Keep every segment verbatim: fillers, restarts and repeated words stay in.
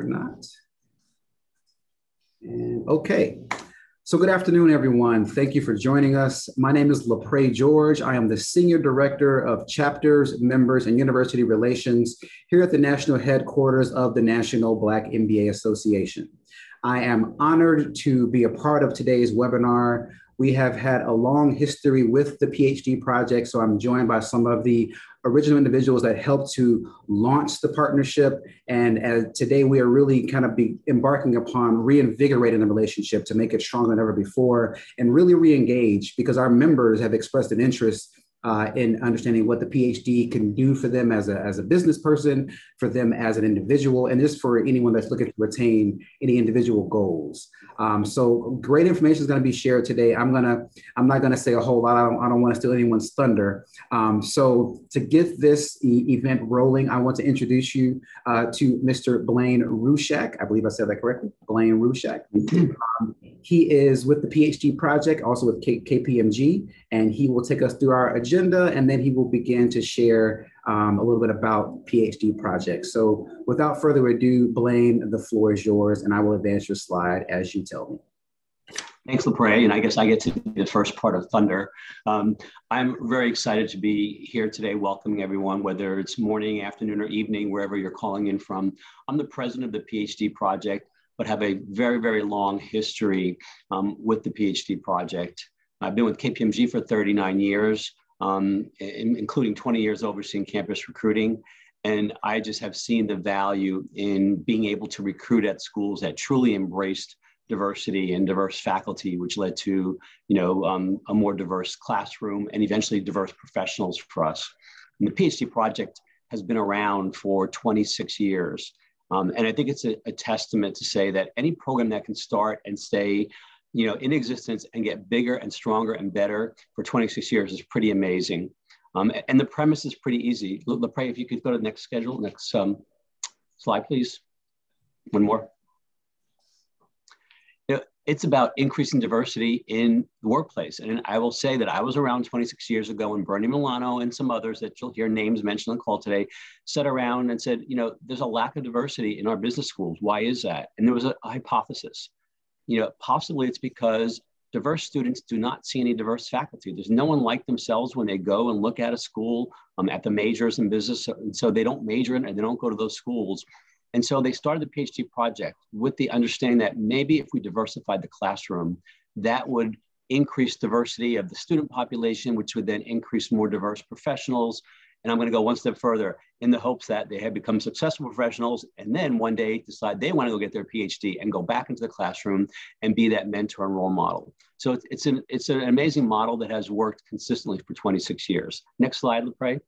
Or not. And okay. So good afternoon, everyone. Thank you for joining us. My name is LaPrey George. I am the Senior Director of Chapters, Members, and University Relations here at the National Headquarters of the National Black M B A Association. I am honored to be a part of today's webinar. We have had a long history with the PhD Project, so I'm joined by some of the original individuals that helped to launch the partnership. And as today we are really kind of be embarking upon reinvigorating the relationship to make it stronger than ever before and really re-engage, because our members have expressed an interest uh, in understanding what the PhD can do for them as a, as a business person, for them as an individual, and just for anyone that's looking to retain any individual goals. Um, so great information is going to be shared today. I'm gonna, I'm not gonna say a whole lot. I don't, I don't want to steal anyone's thunder. Um, so to get this e event rolling, I want to introduce you uh, to Mister Blaine Ruschak. I believe I said that correctly. Blaine Ruschak. Um, he is with the PhD Project, also with K KPMG, and he will take us through our agenda, and then he will begin to share um, a little bit about PhD Project. So without further ado, Blaine, the floor is yours, and I will advance your slide as you tell me. Thanks, LaPrey, and I guess I get to be the first part of thunder. Um, I'm very excited to be here today, welcoming everyone, whether it's morning, afternoon, or evening, wherever you're calling in from. I'm the president of the PhD Project, but have a very, very long history um, with the PhD Project. I've been with K P M G for thirty-nine years. Um, including twenty years overseeing campus recruiting. And I just have seen the value in being able to recruit at schools that truly embraced diversity and diverse faculty, which led to, you know, um, a more diverse classroom and eventually diverse professionals for us. And the PhD Project has been around for twenty-six years. Um, and I think it's a, a testament to say that any program that can start and stay, you know, in existence and get bigger and stronger and better for twenty-six years is pretty amazing. Um, and the premise is pretty easy. LaPrey, if you could go to the next schedule, next um, slide, please. One more. You know, it's about increasing diversity in the workplace. And I will say that I was around twenty-six years ago when Bernie Milano and some others that you'll hear names mentioned on the call today sat around and said, you know, there's a lack of diversity in our business schools. Why is that? And there was a hypothesis. You know, possibly it's because diverse students do not see any diverse faculty. There's no one like themselves when they go and look at a school, um, at the majors in business. And so they don't major in and they don't go to those schools. And so they started the PhD Project with the understanding that maybe if we diversified the classroom, that would increase diversity of the student population, which would then increase more diverse professionals. And I'm going to go one step further in the hopes that they have become successful professionals and then one day decide they want to go get their PhD and go back into the classroom and be that mentor and role model. So it's, it's, an, it's an amazing model that has worked consistently for twenty-six years. Next slide, LaPrey.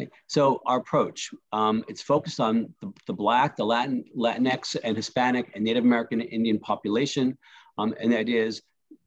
Okay. So our approach, um, it's focused on the, the Black, the Latin, Latinx, and Hispanic and Native American Indian population. Um, and that is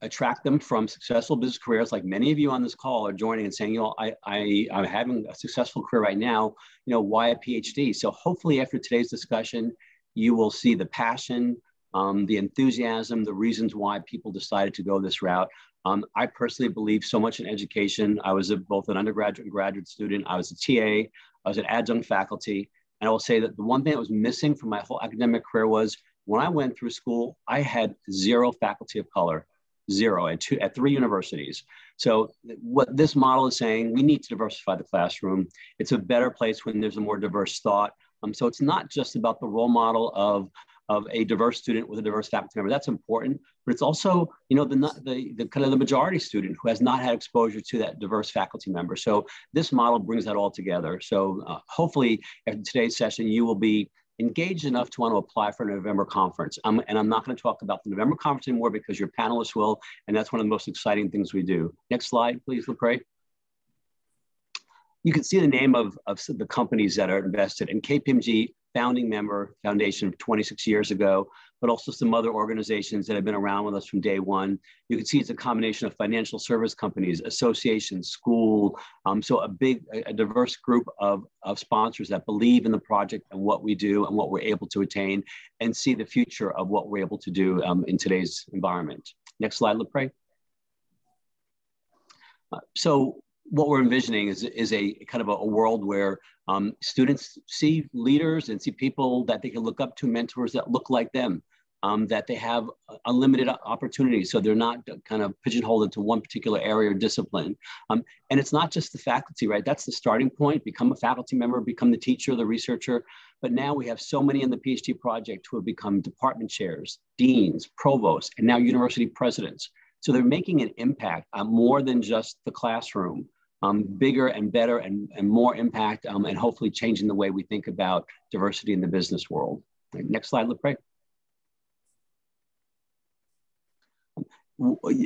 attract them from successful business careers, like many of you on this call are joining and saying, you know, I, I, I'm having a successful career right now, you know, why a PhD? So hopefully after today's discussion, you will see the passion, um, the enthusiasm, the reasons why people decided to go this route. Um, I personally believe so much in education. I was a, both an undergraduate and graduate student. I was a T A, I was an adjunct faculty. And I will say that the one thing that was missing from my whole academic career was when I went through school, I had zero faculty of color. Zero at two at three universities. So what this model is saying, we need to diversify the classroom. It's a better place when there's a more diverse thought. Um, so it's not just about the role model of of a diverse student with a diverse faculty member. That's important, but it's also, you know, the the, the kind of the majority student who has not had exposure to that diverse faculty member. So this model brings that all together. So uh, hopefully after today's session, you will be engaged enough to want to apply for a November conference. Um, and I'm not going to talk about the November conference anymore because your panelists will, and that's one of the most exciting things we do. Next slide, please, LaPrey. You can see the name of, of the companies that are invested in K P M G, founding member, foundation of twenty-six years ago, but also some other organizations that have been around with us from day one. You can see it's a combination of financial service companies, associations, school. Um, so a big, a diverse group of, of sponsors that believe in the project and what we do and what we're able to attain and see the future of what we're able to do um, in today's environment. Next slide, LaPrey. Uh, so what we're envisioning is, is a kind of a, a world where um, students see leaders and see people that they can look up to, mentors that look like them, um, that they have unlimited opportunities. So they're not kind of pigeonholed into one particular area or discipline. Um, and it's not just the faculty, right? That's the starting point. Become a faculty member, become the teacher, the researcher. But now we have so many in the PhD project who have become department chairs, deans, provosts, and now university presidents. So they're making an impact on more than just the classroom. Um, bigger and better and, and more impact, um, and hopefully changing the way we think about diversity in the business world. Next slide, LaPrey.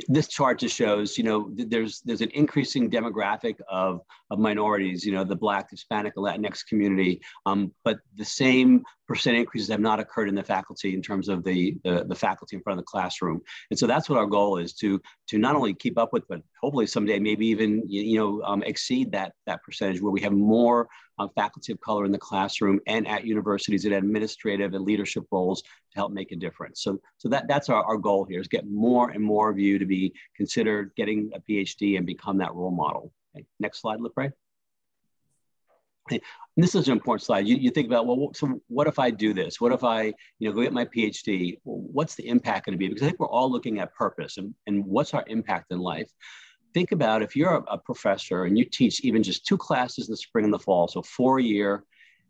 This chart just shows, you know, there's there's an increasing demographic of, of minorities, you know, the Black, Hispanic, and Latinx community, um, but the same percent increases have not occurred in the faculty in terms of the, the, the faculty in front of the classroom. And so that's what our goal is, to, to not only keep up with, but hopefully someday maybe even, you know, um, exceed that, that percentage where we have more uh, faculty of color in the classroom and at universities in administrative and leadership roles to help make a difference. So, so that, that's our, our goal here, is get more and more of you to be considered getting a PhD and become that role model. Okay. Next slide, LaPrey. And this is an important slide. You, you think about, well, so what if I do this? What if I, you know, go get my PhD? What's the impact going to be? Because I think we're all looking at purpose and, and what's our impact in life. Think about if you're a, a professor and you teach even just two classes in the spring and the fall, so four a year,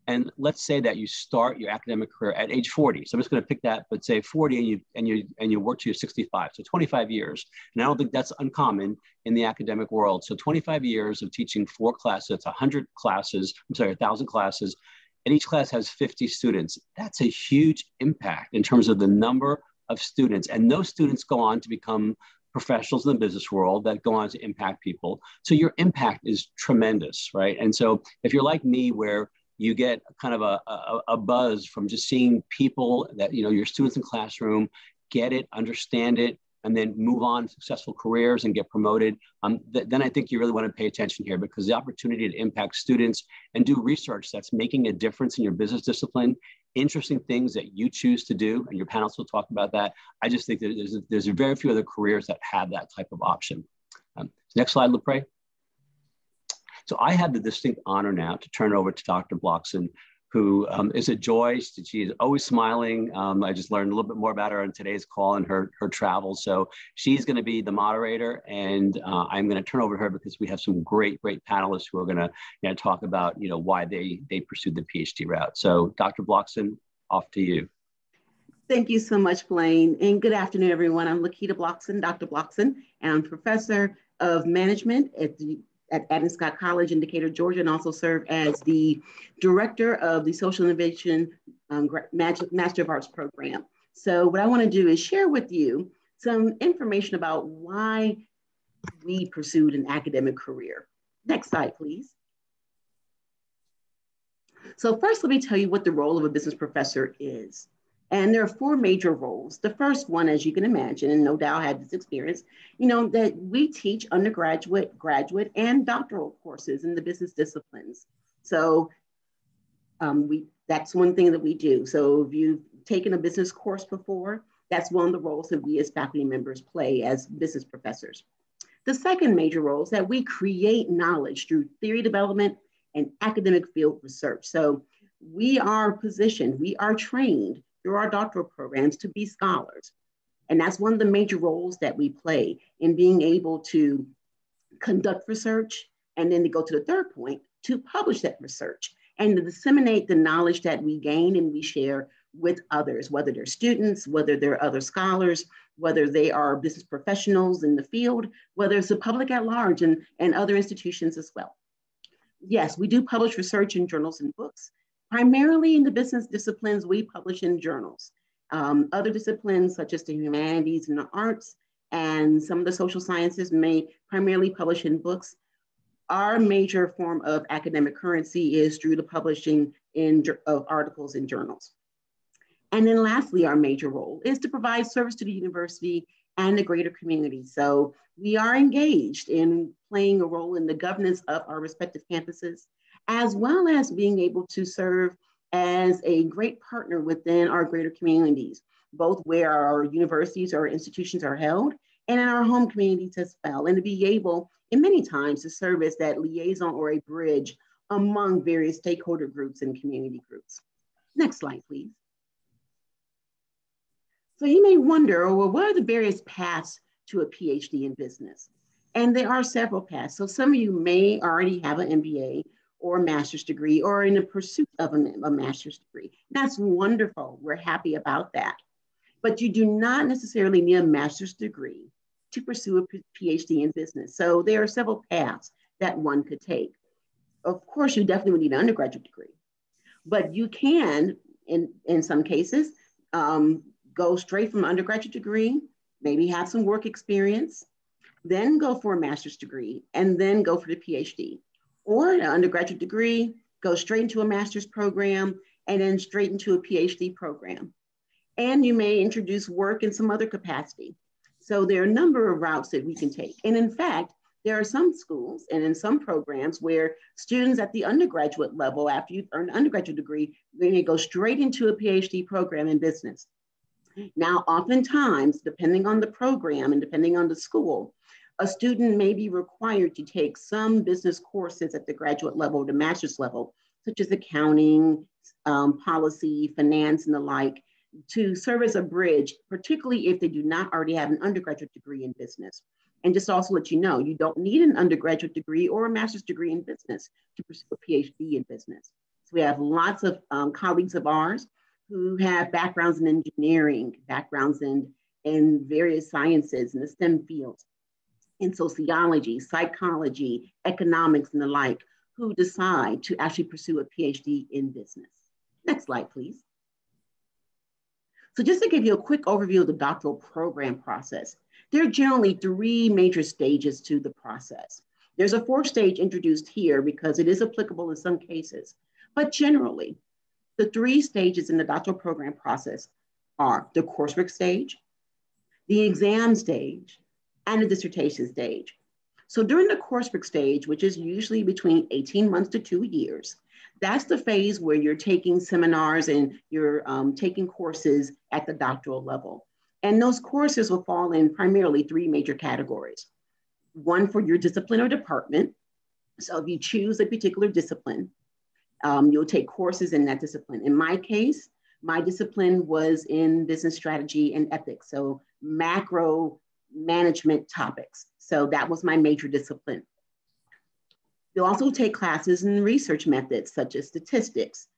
and let's say that you start your academic career at age forty. So I'm just going to pick that, but say forty, and you and you and you work till you're sixty-five. So twenty-five years, and I don't think that's uncommon in the academic world. So twenty-five years of teaching four classes, that's one hundred classes. I'm sorry, one thousand classes, and each class has fifty students. That's a huge impact in terms of the number of students, and those students go on to become professionals in the business world that go on to impact people. So your impact is tremendous, right? And so if you're like me, where you get kind of a, a, a buzz from just seeing people that, you know, your students in the classroom get it, understand it, and then move on to successful careers and get promoted, um, th then I think you really want to pay attention here, because the opportunity to impact students and do research that's making a difference in your business discipline, interesting things that you choose to do, and your panelists will talk about that. I just think that there's, there's very few other careers that have that type of option. Um, next slide, LaPrey. So I have the distinct honor now to turn over to Doctor Bloxon, who um, is a joy. She is always smiling. Um, I just learned a little bit more about her on today's call and her, her travels. So she's going to be the moderator, and uh, I'm going to turn over to her because we have some great, great panelists who are going to, you know, talk about, you know, why they, they pursued the PhD route. So Doctor Bloxon, off to you. Thank you so much, Blaine, and good afternoon, everyone. I'm Lakita Bloxon, Doctor Bloxon, and I'm professor of management at the at Adams Scott College in Decatur, Georgia, and also serve as the director of the Social Innovation um, Master of Arts program. So what I wanna do is share with you some information about why we pursued an academic career. Next slide, please. So first, let me tell you what the role of a business professor is. And there are four major roles. The first one, as you can imagine, and no doubt had this experience, you know, that we teach undergraduate, graduate, and doctoral courses in the business disciplines. So um, we that's one thing that we do. So if you've taken a business course before, that's one of the roles that we as faculty members play as business professors. The second major role is that we create knowledge through theory development and academic field research. So we are positioned, we are trained through our doctoral programs to be scholars. And that's one of the major roles that we play in being able to conduct research, and then to go to the third point, to publish that research and to disseminate the knowledge that we gain and we share with others, whether they're students, whether they're other scholars, whether they are business professionals in the field, whether it's the public at large and, and other institutions as well. Yes, we do publish research in journals and books. Primarily in the business disciplines, we publish in journals. Um, other disciplines such as the humanities and the arts and some of the social sciences may primarily publish in books. Our major form of academic currency is through the publishing in, of articles in journals. And then lastly, our major role is to provide service to the university and the greater community. So we are engaged in playing a role in the governance of our respective campuses, as well as being able to serve as a great partner within our greater communities, both where our universities or institutions are held, and in our home communities as well, and to be able, in many times, to serve as that liaison or a bridge among various stakeholder groups and community groups. Next slide, please. So you may wonder, well, what are the various paths to a PhD in business? And there are several paths. So some of you may already have an M B A or a master's degree or in the pursuit of a, a master's degree. That's wonderful. We're happy about that. But you do not necessarily need a master's degree to pursue a PhD in business. So there are several paths that one could take. Of course, you definitely would need an undergraduate degree, but you can, in, in some cases, um, go straight from an undergraduate degree, maybe have some work experience, then go for a master's degree, and then go for the PhD. Or an undergraduate degree, go straight into a master's program, and then straight into a PhD program. And you may introduce work in some other capacity. So there are a number of routes that we can take. And in fact, there are some schools and in some programs where students at the undergraduate level, after you've earned an undergraduate degree, they may go straight into a PhD program in business. Now, oftentimes, depending on the program and depending on the school, a student may be required to take some business courses at the graduate level, the master's level, such as accounting, um, policy, finance, and the like, to serve as a bridge, particularly if they do not already have an undergraduate degree in business. And just also let you know, you don't need an undergraduate degree or a master's degree in business to pursue a PhD in business. So we have lots of um, colleagues of ours who have backgrounds in engineering, backgrounds in, in various sciences in the STEM fields, in sociology, psychology, economics, and the like, who decide to actually pursue a PhD in business. Next slide, please. So just to give you a quick overview of the doctoral program process, there are generally three major stages to the process. There's a fourth stage introduced here because it is applicable in some cases, but generally, the three stages in the doctoral program process are the coursework stage, the exam stage, and the dissertation stage. So during the coursework stage, which is usually between eighteen months to two years, that's the phase where you're taking seminars and you're um, taking courses at the doctoral level. And those courses will fall in primarily three major categories. One for your discipline or department. So if you choose a particular discipline, um, you'll take courses in that discipline. In my case, my discipline was in business strategy and ethics, so macro management topics. So that was my major discipline. You'll also take classes in research methods, such as statistics,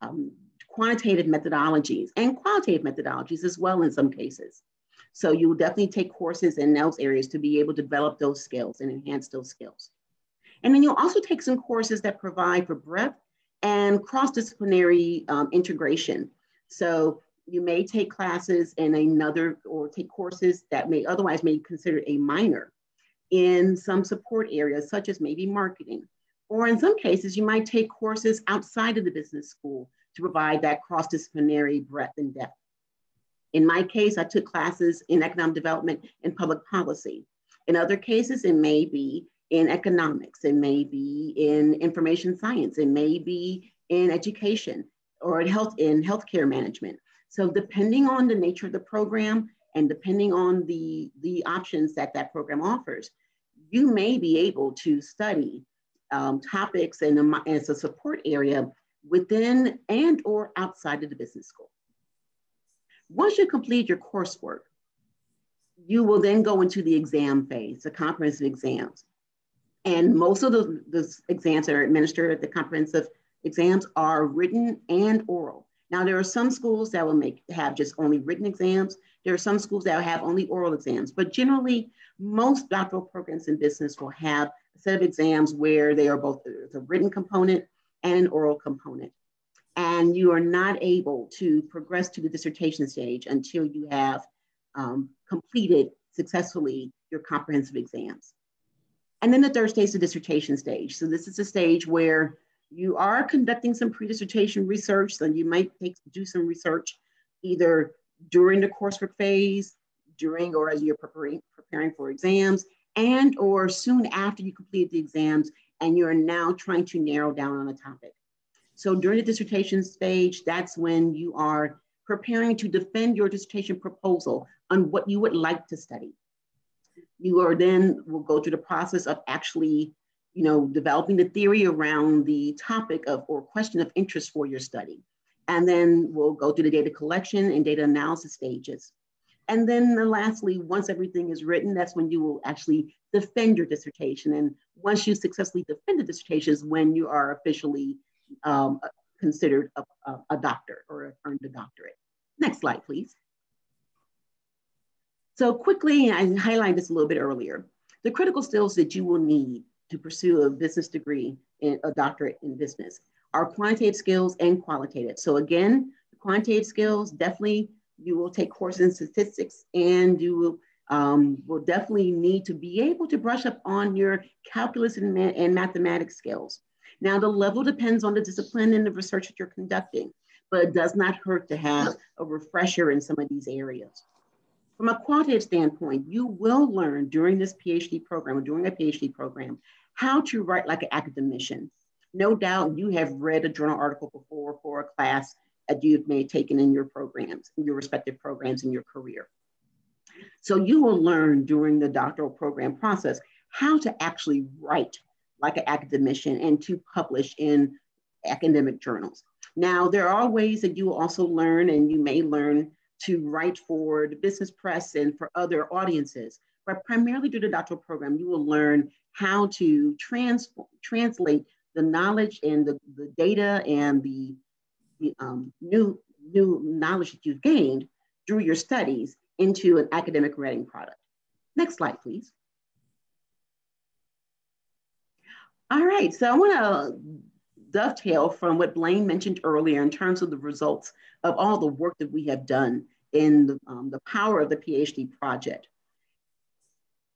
um, quantitative methodologies, and qualitative methodologies as well in some cases. So you will definitely take courses in those areas to be able to develop those skills and enhance those skills. And then you'll also take some courses that provide for breadth and cross-disciplinary um, integration. So you may take classes in another or take courses that may otherwise may be considered a minor in some support areas, such as maybe marketing. Or in some cases, you might take courses outside of the business school to provide that cross-disciplinary breadth and depth. In my case, I took classes in economic development and public policy. In other cases, it may be in economics, it may be in information science, it may be in education or in health in healthcare management. So depending on the nature of the program and depending on the, the options that that program offers, you may be able to study um, topics in a, as a support area within and or outside of the business school. Once you complete your coursework, you will then go into the exam phase, the comprehensive exams. And most of the, the exams that are administered at the comprehensive exams are written and oral. Now, there are some schools that will make have just only written exams. There are some schools that will have only oral exams, but generally most doctoral programs in business will have a set of exams where they are both a written component and an oral component. And you are not able to progress to the dissertation stage until you have um, completed successfully your comprehensive exams. And then the third stage is the dissertation stage. So this is the stage where you are conducting some pre-dissertation research, so you might take, do some research either during the coursework phase, during or as you're preparing, preparing for exams, and or soon after you complete the exams and you're now trying to narrow down on a topic. So during the dissertation stage, that's when you are preparing to defend your dissertation proposal on what you would like to study. You are then will go through the process of actually, you know, developing the theory around the topic of or question of interest for your study. And then we'll go through the data collection and data analysis stages. And then lastly, once everything is written, that's when you will actually defend your dissertation. And once you successfully defend the dissertation is when you are officially um, considered a, a, a doctor or earned a doctorate. Next slide, please. So quickly, I highlighted this a little bit earlier, the critical skills that you will need to pursue a business degree and a doctorate in business are quantitative skills and qualitative. So again, the quantitative skills, definitely you will take courses in statistics and you will, um, will definitely need to be able to brush up on your calculus and, ma and mathematics skills. Now the level depends on the discipline and the research that you're conducting, but it does not hurt to have a refresher in some of these areas. From a quantitative standpoint, you will learn during this PhD program or during a PhD program, how to write like an academician. No doubt you have read a journal article before for a class that you may have taken in your programs, in your respective programs in your career. So you will learn during the doctoral program process how to actually write like an academician and to publish in academic journals. Now, there are ways that you will also learn, and you may learn to write for the business press and for other audiences. But primarily through the doctoral program, you will learn how to transform, translate the knowledge and the, the data and the, the um, new, new knowledge that you've gained through your studies into an academic writing product. Next slide, please. All right, so I wanna dovetail from what Blaine mentioned earlier in terms of the results of all the work that we have done in the, um, the power of the PhD project.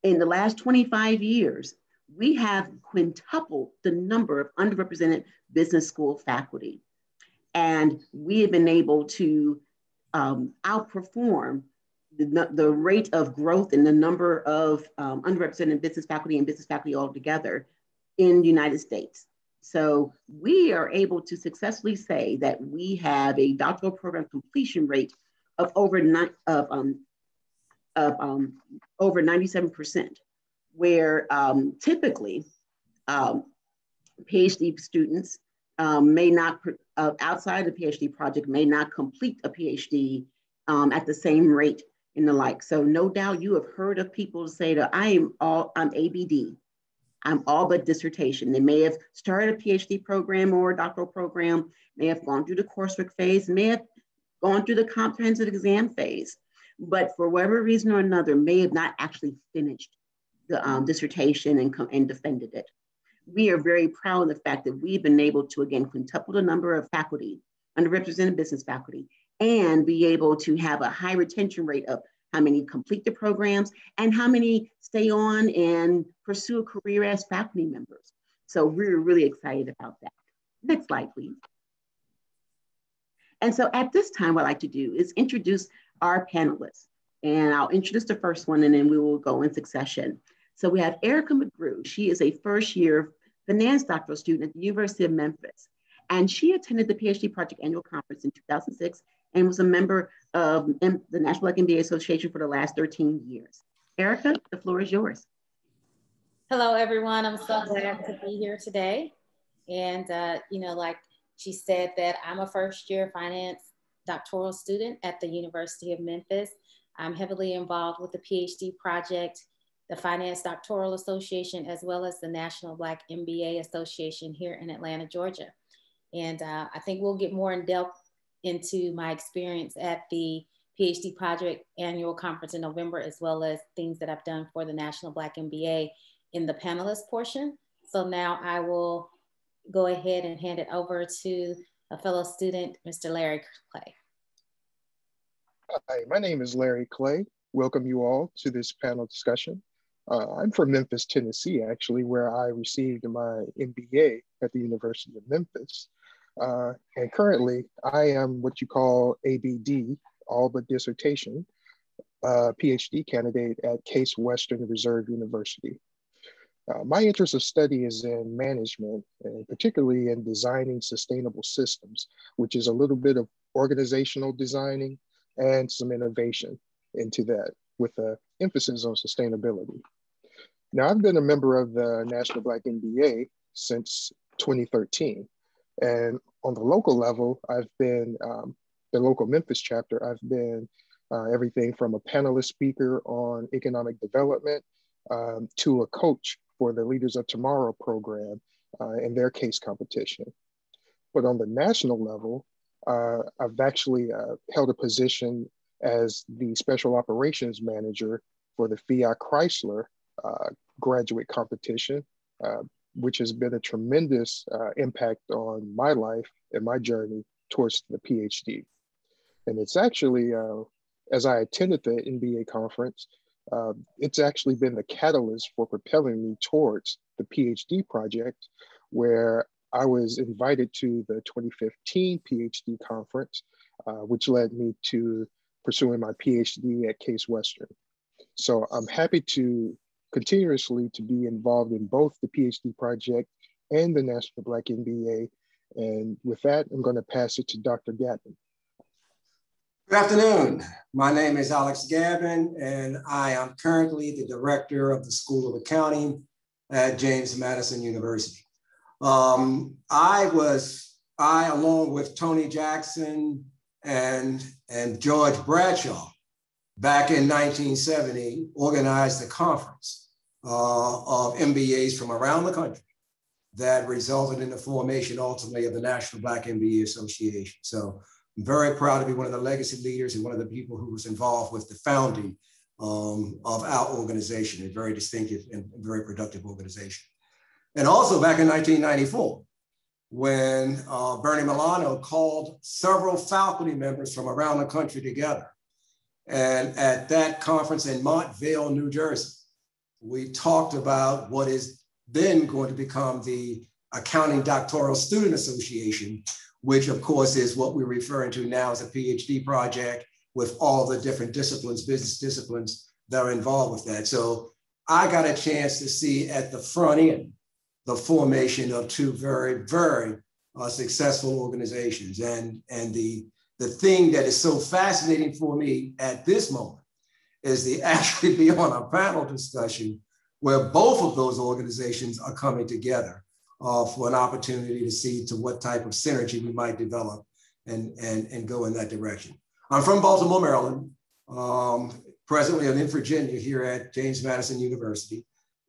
In the last twenty-five years, we have quintupled the number of underrepresented business school faculty. And we have been able to um, outperform the, the rate of growth in the number of um, underrepresented business faculty and business faculty altogether in the United States. So we are able to successfully say that we have a doctoral program completion rate of over of, um, of um, over ninety-seven percent, where um, typically um, PhD students um, may not uh, outside the PhD project may not complete a PhD um, at the same rate and the like. So no doubt you have heard of people say that I am all I'm A B D. I'm all but dissertation. They may have started a PhD program or a doctoral program, may have gone through the coursework phase, may have gone through the comprehensive exam phase, but for whatever reason or another, may have not actually finished the um, dissertation and, and defended it. We are very proud of the fact that we've been able to, again, quintuple the number of faculty, underrepresented business faculty, and be able to have a high retention rate of how many complete the programs, and how many stay on and pursue a career as faculty members. So we're really excited about that. Next slide, please. And so at this time, what I'd like to do is introduce our panelists. And I'll introduce the first one, and then we will go in succession. So we have Erica McGrew. She is a first year finance doctoral student at the University of Memphis. And she attended the PhD Project Annual Conference in two thousand six and was a member of the National Black M B A Association for the last thirteen years. Erica, the floor is yours. Hello, everyone. I'm so glad to be here today. And, uh, you know, like she said, that I'm a first year finance doctoral student at the University of Memphis. I'm heavily involved with the PhD Project, the Finance Doctoral Association, as well as the National Black M B A Association here in Atlanta, Georgia. And uh, I think we'll get more in depth into my experience at the PhD Project Annual Conference in November, as well as things that I've done for the National Black M B A in the panelist portion. So now I will go ahead and hand it over to a fellow student, Mister Larry Clay. Hi, my name is Larry Clay. Welcome you all to this panel discussion. Uh, I'm from Memphis, Tennessee, actually, where I received my M B A at the University of Memphis. Uh, and currently, I am what you call A B D, all but dissertation, uh, PhD candidate at Case Western Reserve University. Uh, my interest of study is in management, and particularly in designing sustainable systems, which is a little bit of organizational designing and some innovation into that. with an emphasis on sustainability. Now, I've been a member of the National Black M B A since twenty thirteen. And on the local level, I've been, um, the local Memphis chapter, I've been uh, everything from a panelist speaker on economic development um, to a coach for the Leaders of Tomorrow program uh, and their case competition. But on the national level, uh, I've actually uh, held a position as the Special Operations Manager for the Fiat Chrysler uh, graduate competition, uh, which has been a tremendous uh, impact on my life and my journey towards the PhD. And it's actually, uh, as I attended the M B A conference, uh, it's actually been the catalyst for propelling me towards the PhD project, where I was invited to the twenty fifteen PhD conference, uh, which led me to pursuing my PhD at Case Western. So I'm happy to continuously to be involved in both the PhD project and the National Black M B A. And with that, I'm going to pass it to Doctor Gavin. Good afternoon. My name is Alex Gavin, and I am currently the director of the School of Accounting at James Madison University. Um, I was, I along with Tony Jackson and, and George Bradshaw, back in nineteen seventy, organized the conference uh, of M B As from around the country that resulted in the formation ultimately of the National Black M B A Association. So I'm very proud to be one of the legacy leaders and one of the people who was involved with the founding um, of our organization, a very distinctive and very productive organization. And also back in nineteen ninety-four, when uh, Bernie Milano called several faculty members from around the country together. And at that conference in Montvale, New Jersey, we talked about what is then going to become the Accounting Doctoral Student Association, which of course is what we're referring to now as a PhD project with all the different disciplines, business disciplines that are involved with that. So I got a chance to see at the front end the formation of two very, very uh, successful organizations, and, and the The thing that is so fascinating for me at this moment is to actually be on a panel discussion where both of those organizations are coming together uh, for an opportunity to see to what type of synergy we might develop and, and, and go in that direction. I'm from Baltimore, Maryland. Um, presently, I'm in Virginia here at James Madison University.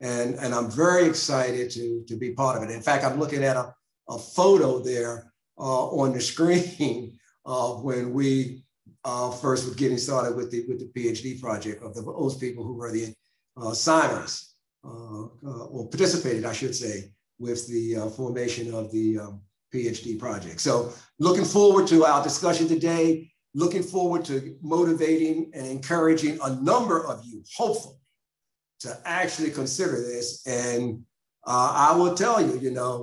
And, and I'm very excited to, to be part of it. In fact, I'm looking at a, a photo there uh, on the screen Uh, when we uh, first were getting started with the, with the PhD project of the, those people who were the uh, signers, uh, uh, or participated, I should say, with the uh, formation of the um, PhD project. So looking forward to our discussion today, looking forward to motivating and encouraging a number of you, hopefully, to actually consider this. And uh, I will tell you, you know,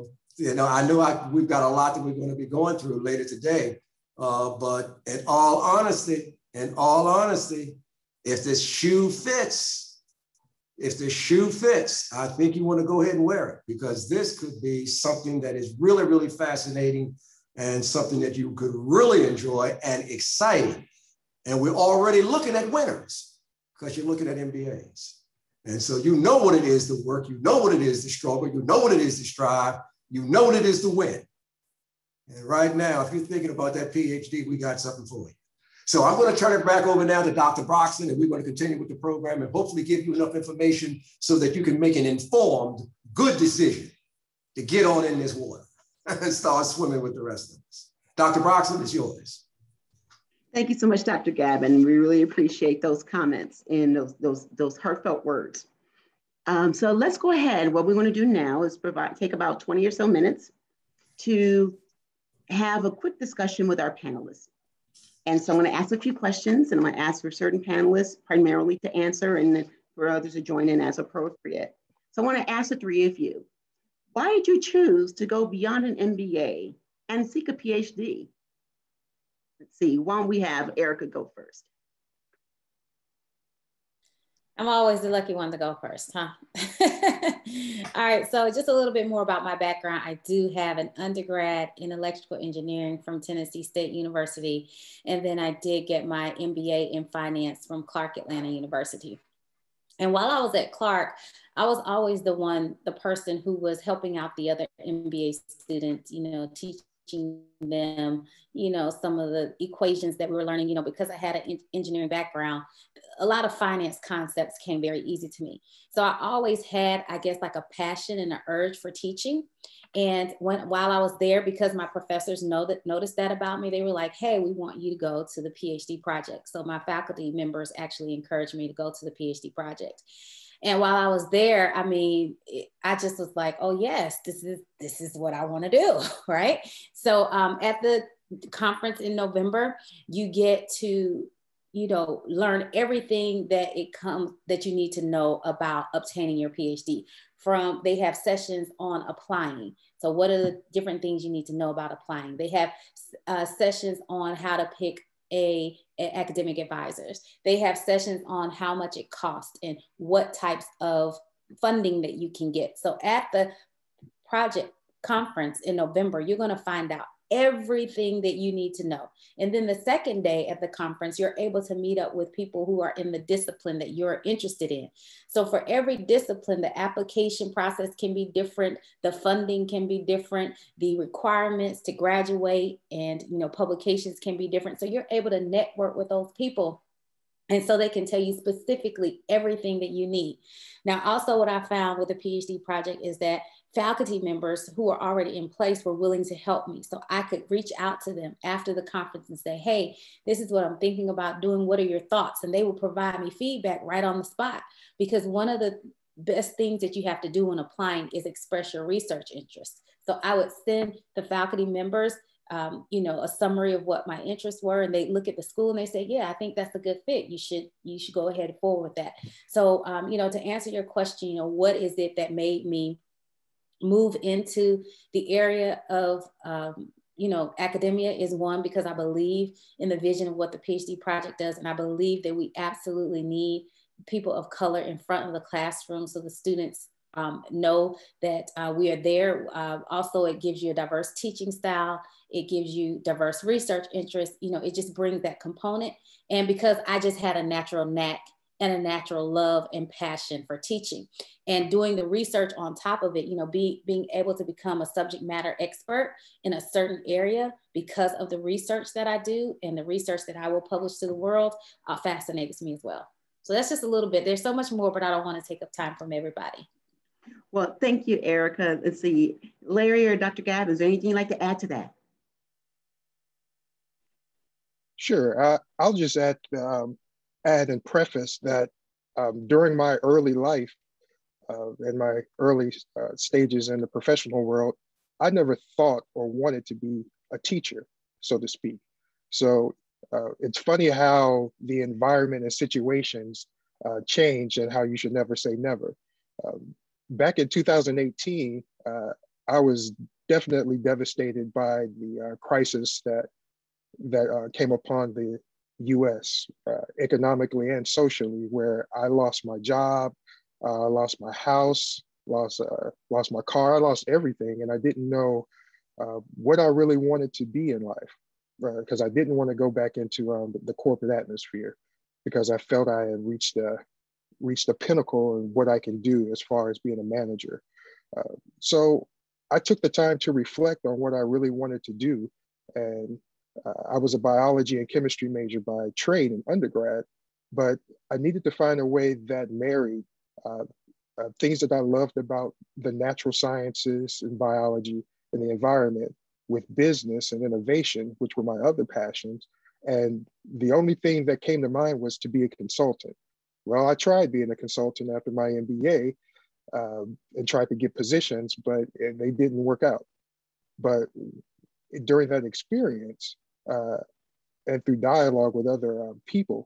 you know, I know I, we've got a lot that we're going to be going through later today. Uh, but in all honesty, in all honesty, if this shoe fits, if the shoe fits, I think you want to go ahead and wear it, because this could be something that is really, really fascinating and something that you could really enjoy and exciting. And we're already looking at winners because you're looking at M B As. And so you know what it is to work, you know what it is to struggle, you know what it is to strive, you know what it is to win. And right now, if you're thinking about that PhD, we got something for you. So I'm going to turn it back over now to Doctor Bloxon, and we're going to continue with the program and hopefully give you enough information so that you can make an informed, good decision to get on in this water and start swimming with the rest of us. Doctor Bloxon, it's yours. Thank you so much, Doctor Gavin. We really appreciate those comments and those, those, those heartfelt words. Um, so let's go ahead. What we want to do now is provide take about twenty or so minutes to have a quick discussion with our panelists. And so I'm going to ask a few questions, and I'm going to ask for certain panelists primarily to answer and for others to join in as appropriate. So I want to ask the three of you, why did you choose to go beyond an M B A and seek a PhD? Let's see, why don't we have Erica go first? I'm always the lucky one to go first, huh? All right, so just a little bit more about my background. I do have an undergrad in electrical engineering from Tennessee State University, and then I did get my M B A in finance from Clark Atlanta University. And while I was at Clark, I was always the one, the person who was helping out the other M B A students, you know, teaching them, you know, some of the equations that we were learning, you know, because I had an engineering background, a lot of finance concepts came very easy to me. So I always had, I guess, like a passion and an urge for teaching. And when, while I was there, because my professors know that, noticed that about me, they were like, hey, we want you to go to the PhD Project. So my faculty members actually encouraged me to go to the PhD Project. And while I was there, I mean, I just was like, oh yes, this is, this is what I want to do, right? So um, at the conference in November, you get to, you know, learn everything that it comes, that you need to know about obtaining your PhD. From, they have sessions on applying. So what are the different things you need to know about applying? They have uh, sessions on how to pick A, a academic advisors. They have sessions on how much it costs and what types of funding that you can get. So at the project conference in November, you're going to find out everything that you need to know. And then the second day at the conference, you're able to meet up with people who are in the discipline that you're interested in. So for every discipline, the application process can be different, the funding can be different, the requirements to graduate and, you know, publications can be different. So you're able to network with those people. And so they can tell you specifically everything that you need. Now, also what I found with the PhD Project is that faculty members who are already in place were willing to help me. So I could reach out to them after the conference and say, hey, this is what I'm thinking about doing. What are your thoughts? And they will provide me feedback right on the spot, because one of the best things that you have to do when applying is express your research interests. So I would send the faculty members Um, you know, a summary of what my interests were, and they look at the school and they say, yeah, I think that's a good fit. You should, you should go ahead and forward with that. So, um, you know, to answer your question, you know, what is it that made me move into the area of, um, you know, academia is one, because I believe in the vision of what the PhD Project does. And I believe that we absolutely need people of color in front of the classroom, so the students Um, know that uh, we are there. Uh, also, it gives you a diverse teaching style. It gives you diverse research interests. You know, it just brings that component. And because I just had a natural knack and a natural love and passion for teaching and doing the research on top of it, you know, be, being able to become a subject matter expert in a certain area because of the research that I do and the research that I will publish to the world uh, fascinates me as well. So that's just a little bit. There's so much more, but I don't want to take up time from everybody. Well, thank you, Erica. Let's see, Larry or Doctor Gavin, is there anything you'd like to add to that? Sure. Uh, I'll just add, um, add and preface that um, during my early life uh, and my early uh, stages in the professional world, I never thought or wanted to be a teacher, so to speak. So uh, it's funny how the environment and situations uh, change, and how you should never say never. Um, Back in two thousand eighteen, uh, I was definitely devastated by the uh, crisis that that uh, came upon the U S uh, economically and socially, where I lost my job, uh, lost my house, lost uh, lost my car, I lost everything, and I didn't know uh, what I really wanted to be in life, because uh, I didn't want to go back into um, the corporate atmosphere, because I felt I had reached a uh, reached the pinnacle and what I can do as far as being a manager. Uh, so I took the time to reflect on what I really wanted to do. And uh, I was a biology and chemistry major by trade in undergrad, but I needed to find a way that married uh, uh, things that I loved about the natural sciences and biology and the environment with business and innovation, which were my other passions. And the only thing that came to mind was to be a consultant. Well, I tried being a consultant after my M B A um, and tried to get positions, but they didn't work out. But during that experience uh, and through dialogue with other um, people,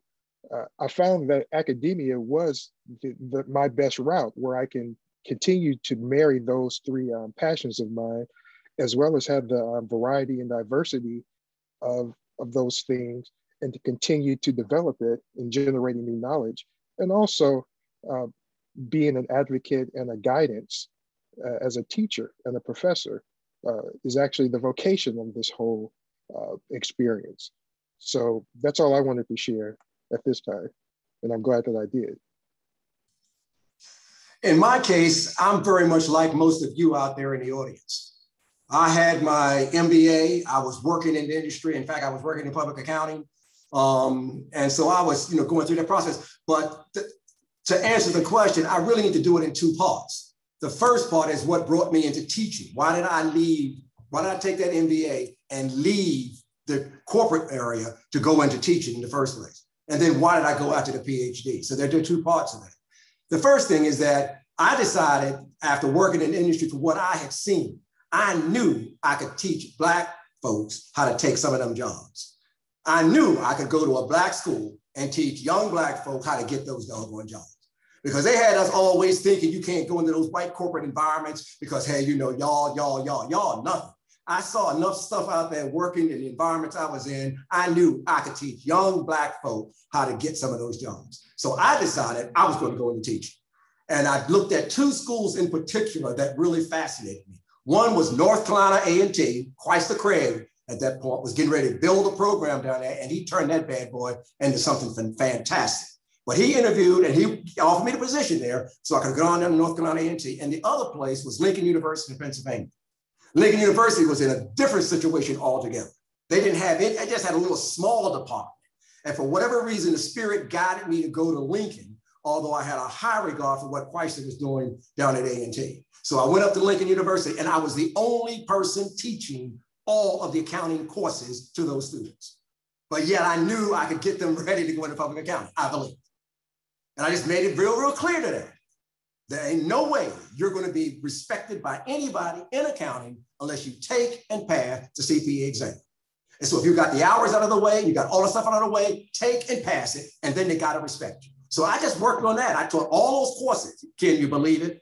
uh, I found that academia was the, the, my best route, where I can continue to marry those three um, passions of mine, as well as have the um, variety and diversity of, of those things, and to continue to develop it and generating new knowledge. And also uh, being an advocate and a guidance uh, as a teacher and a professor uh, is actually the vocation of this whole uh, experience. So that's all I wanted to share at this time, and I'm glad that I did. In my case, I'm very much like most of you out there in the audience. I had my M B A, I was working in the industry. In fact, I was working in public accounting. Um, and so I was, you know, going through that process. But th- to answer the question, I really need to do it in two parts. The first part is what brought me into teaching. Why did I leave? Why did I take that M B A and leave the corporate area to go into teaching in the first place? And then why did I go out to the PhD? So there are two parts of that. The first thing is that I decided after working in the industry for what I had seen, I knew I could teach Black folks how to take some of them jobs. I knew I could go to a Black school and teach young Black folks how to get those doggone jobs. Because they had us always thinking you can't go into those white corporate environments because, hey, you know, y'all, y'all, y'all, y'all, nothing. I saw enough stuff out there working in the environments I was in. I knew I could teach young Black folk how to get some of those jobs. So I decided I was going to go into teaching. And I looked at two schools in particular that really fascinated me. One was North Carolina A and T, Chrysler Craig at that point was getting ready to build a program down there, and he turned that bad boy into something fantastic. But he interviewed and he offered me the position there so I could go on down to North Carolina A and T. And the other place was Lincoln University of Pennsylvania. Lincoln University was in a different situation altogether. They didn't have it, they just had a little small department. And for whatever reason, the spirit guided me to go to Lincoln, although I had a high regard for what Chrysler was doing down at A and T. So I went up to Lincoln University and I was the only person teaching all of the accounting courses to those students. But yet I knew I could get them ready to go into public accounting, I believe. And I just made it real, real clear to them. There ain't no way you're going to be respected by anybody in accounting unless you take and pass the C P A exam. And so if you got the hours out of the way, you got all the stuff out of the way, take and pass it, and then they got to respect you. So I just worked on that. I taught all those courses. Can you believe it?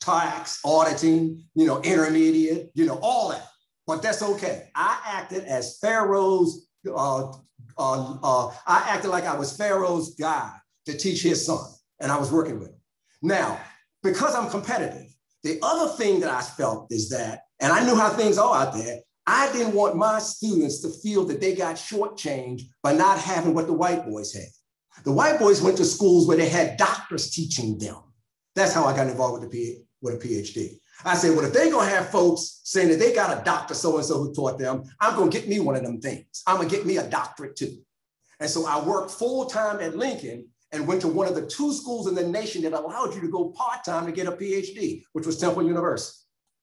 Tax, auditing, you know, intermediate, you know, all that. But that's okay. I acted as Pharaoh's, uh, uh, uh, I acted like I was Pharaoh's guy to teach his son, and I was working with him. Now, because I'm competitive, the other thing that I felt is that, and I knew how things are out there, I didn't want my students to feel that they got shortchanged by not having what the white boys had. The white boys went to schools where they had doctors teaching them. That's how I got involved with, the, with a PhD. I said, well, if they're going to have folks saying that they got a doctor so-and-so who taught them, I'm going to get me one of them things. I'm going to get me a doctorate too. And so I worked full-time at Lincoln and went to one of the two schools in the nation that allowed you to go part-time to get a PhD, which was Temple University.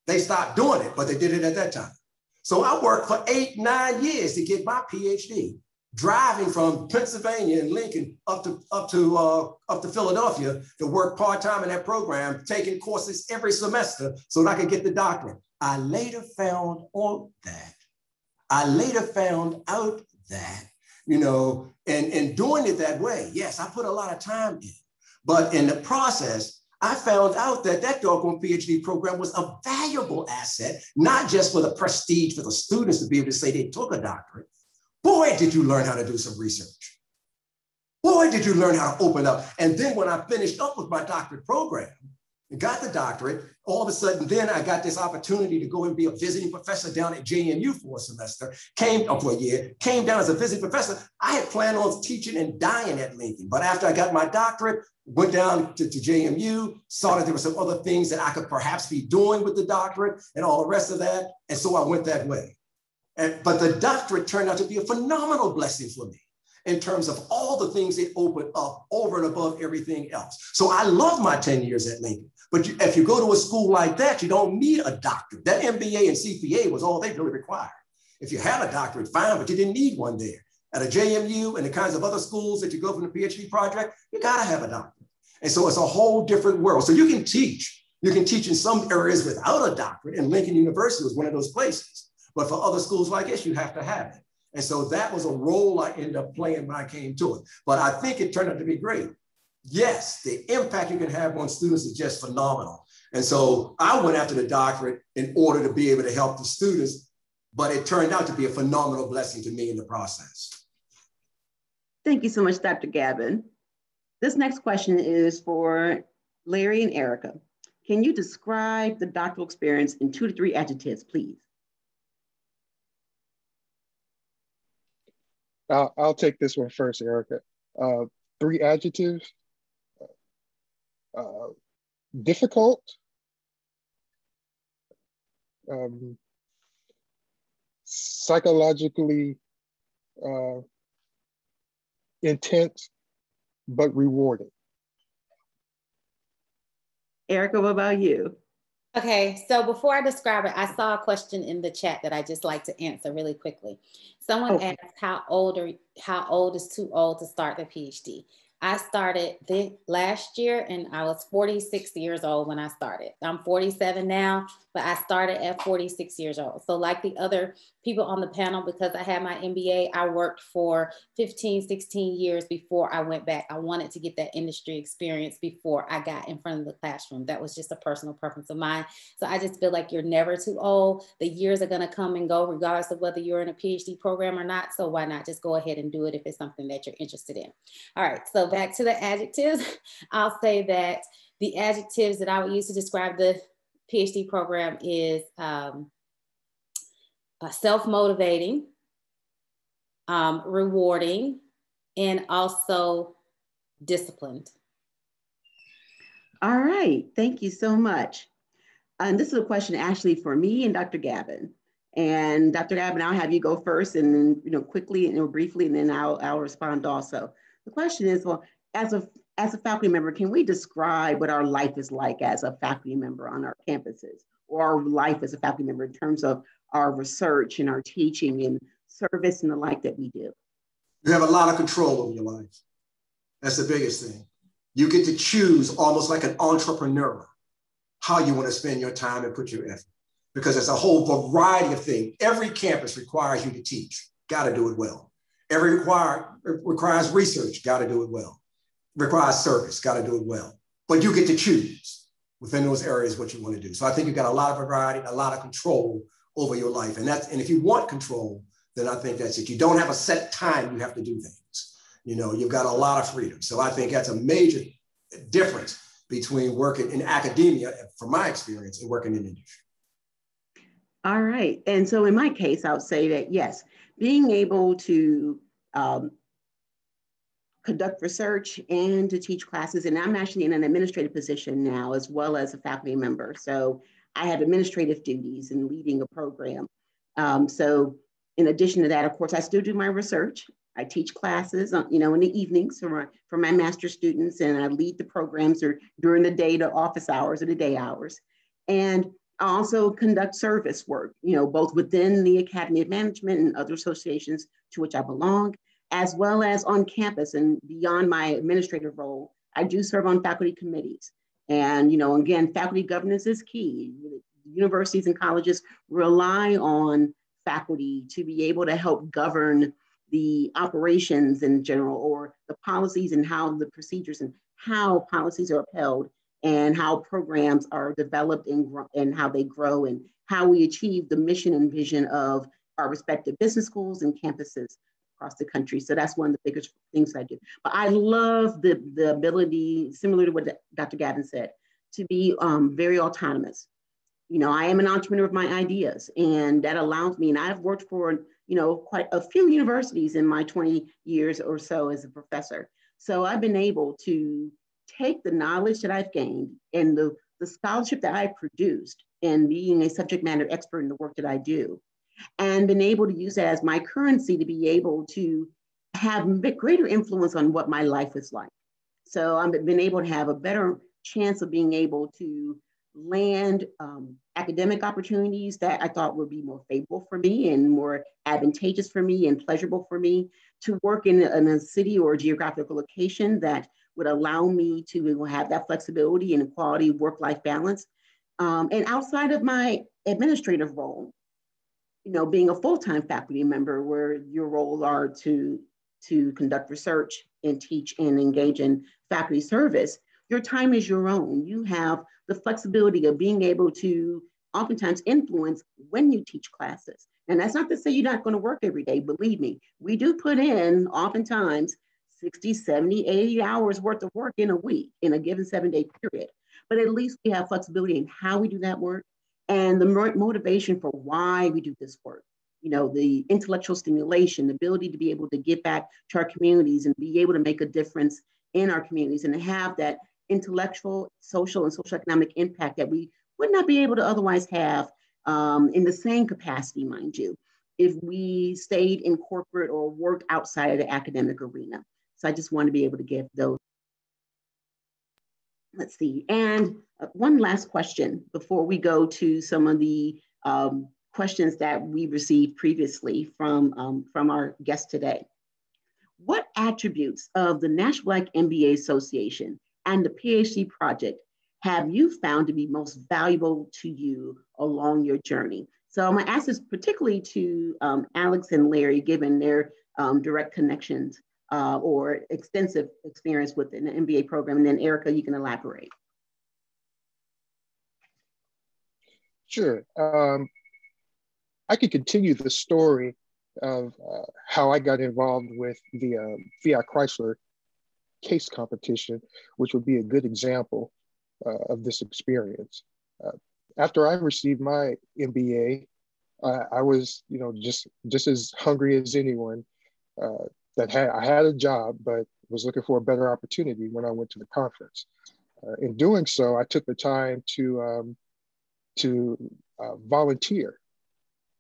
They stopped doing it, but they did it at that time. So I worked for eight, nine years to get my PhD, driving from Pennsylvania and Lincoln up to, up to, uh, up to Philadelphia to work part-time in that program, taking courses every semester so that I could get the doctorate. I later found out that, I later found out that, you know, and, and doing it that way, yes, I put a lot of time in, but in the process, I found out that that doggone PhD program was a valuable asset, not just for the prestige for the students to be able to say they took a doctorate. Boy, did you learn how to do some research. Boy, did you learn how to open up. And then when I finished up with my doctorate program and got the doctorate, all of a sudden, then I got this opportunity to go and be a visiting professor down at J M U for a semester, came up for a year, came down as a visiting professor. I had planned on teaching and dying at Lincoln, but after I got my doctorate, went down to, to J M U, saw that there were some other things that I could perhaps be doing with the doctorate and all the rest of that, and so I went that way. And, but the doctorate turned out to be a phenomenal blessing for me in terms of all the things it opened up over and above everything else. So I love my ten years at Lincoln. But you, if you go to a school like that, you don't need a doctorate. That M B A and C P A was all they really required. If you had a doctorate, fine, but you didn't need one there. At a J M U and the kinds of other schools that you go from the PhD project, you gotta have a doctorate. And so it's a whole different world. So you can teach. You can teach in some areas without a doctorate, and Lincoln University was one of those places. But for other schools like this, you have to have it. And so that was a role I ended up playing when I came to it. But I think it turned out to be great. Yes, the impact you can have on students is just phenomenal. And so I went after the doctorate in order to be able to help the students, but it turned out to be a phenomenal blessing to me in the process. Thank you so much, Doctor Gavin. This next question is for Larry and Erica. Can you describe the doctoral experience in two to three adjectives, please? I'll, I'll take this one first, Erica. Uh, three adjectives. Uh, difficult. Um, psychologically uh, intense, but rewarding. Erica, what about you? Okay, so before I describe it, I saw a question in the chat that I just like to answer really quickly. Someone okay. asked, how old are, how old is too old to start the PhD? I started this last year and I was forty-six years old when I started. I'm forty-seven now, but I started at forty-six years old. So like the other people on the panel, because I had my M B A, I worked for fifteen, sixteen years before I went back. I wanted to get that industry experience before I got in front of the classroom. That was just a personal preference of mine. So I just feel like you're never too old. The years are gonna come and go regardless of whether you're in a PhD program or not. So why not just go ahead and do it if it's something that you're interested in. All right, so back to the adjectives, I'll say that the adjectives that I would use to describe the PhD program is um, uh, self-motivating, um, rewarding, and also disciplined. All right, thank you so much. And this is a question actually for me and Doctor Gavin. And Doctor Gavin, I'll have you go first, and then you know quickly and briefly, and then I'll I'll respond also. The question is, well, as a, as a faculty member, can we describe what our life is like as a faculty member on our campuses, or our life as a faculty member in terms of our research and our teaching and service and the like that we do? You have a lot of control over your life. That's the biggest thing. You get to choose, almost like an entrepreneur, how you want to spend your time and put your effort, because there's a whole variety of things. Every campus requires you to teach. Got to do it well. Every require, requires research, got to do it well. Requires service, got to do it well. But you get to choose within those areas what you want to do. So I think you've got a lot of variety, a lot of control over your life. And that's, and if you want control, then I think that's it. You don't have a set time you have to do things. You know, you've got a lot of freedom. So I think that's a major difference between working in academia, from my experience, and working in industry. All right. And so in my case, I would say that, yes, being able to um, conduct research and to teach classes. And I'm actually in an administrative position now, as well as a faculty member. So I have administrative duties and leading a program. Um, so in addition to that, of course, I still do my research. I teach classes, you know, in the evenings for my, for my master's students, and I lead the programs or during the day to office hours or the day hours. And I also conduct service work, you know, both within the Academy of Management and other associations to which I belong, as well as on campus and beyond my administrative role. I do serve on faculty committees. And, you know, again, faculty governance is key. Universities and colleges rely on faculty to be able to help govern the operations in general, or the policies and how the procedures and how policies are upheld, and how programs are developed and, and how they grow, and how we achieve the mission and vision of our respective business schools and campuses across the country. So that's one of the biggest things I do. But I love the, the ability, similar to what Doctor Gavin said, to be um, very autonomous. You know, I am an entrepreneur of my ideas, and that allows me, and I've worked for, you know, quite a few universities in my twenty years or so as a professor. So I've been able to take the knowledge that I've gained and the, the scholarship that I produced in being a subject matter expert in the work that I do, and been able to use that as my currency to be able to have greater influence on what my life is like. So I've been able to have a better chance of being able to land um, academic opportunities that I thought would be more favorable for me and more advantageous for me and pleasurable for me, to work in, in a city or a geographical location that would allow me to have that flexibility and quality work-life balance. Um, and outside of my administrative role, you know, being a full-time faculty member, where your role are to, to conduct research and teach and engage in faculty service, your time is your own. You have the flexibility of being able to oftentimes influence when you teach classes. And that's not to say you're not going to work every day. Believe me, we do put in oftentimes sixty, seventy, eighty hours worth of work in a week, in a given seven day period. But at least we have flexibility in how we do that work and the motivation for why we do this work. You know, the intellectual stimulation, the ability to be able to get back to our communities and be able to make a difference in our communities and to have that intellectual, social, and socioeconomic impact that we would not be able to otherwise have um, in the same capacity, mind you, if we stayed in corporate or worked outside of the academic arena. So I just want to be able to give those. Let's see. And one last question before we go to some of the um, questions that we received previously from, um, from our guest today. What attributes of the National Black M B A Association and the PhD Project have you found to be most valuable to you along your journey? So I'm going to ask this particularly to um, Alex and Larry, given their um, direct connections uh, or extensive experience with an M B A program. And then Erica, you can elaborate. Sure. Um, I could continue the story of uh, how I got involved with the um, Fiat Chrysler case competition, which would be a good example uh, of this experience. Uh, after I received my M B A, uh, I was, you know, just just as hungry as anyone. Uh, that had I had a job, but was looking for a better opportunity when I went to the conference. Uh, in doing so, I took the time to um, to uh, volunteer